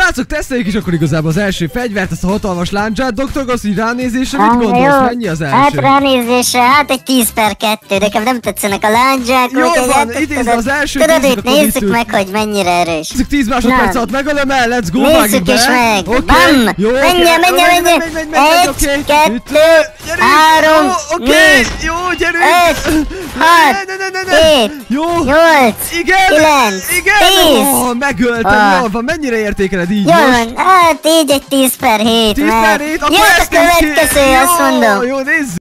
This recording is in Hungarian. Srácok, teszteljük is akkor igazából az első fegyvert, ezt a hatalmas láncsát. Dr. Gassi, ránézésre mit gondolsz? Mennyi az első? Hát ránézésre, hát egy 10/2. Nekem nem tetszenek a láncsák. Jó van, idézd az első. Tudod, itt nézzük meg, hogy mennyire erős. 10 másodperc alatt megölöm el, let's go, vágjuk is meg. Bam! Menj! 1, 2, 3, 4, 5, 6, 7, 8, 9, 10. Mennyire értékeled így? Jó van, hát így egy 10/7. 10/7, akkor ezt következő, azt mondom. Jó, nézzük.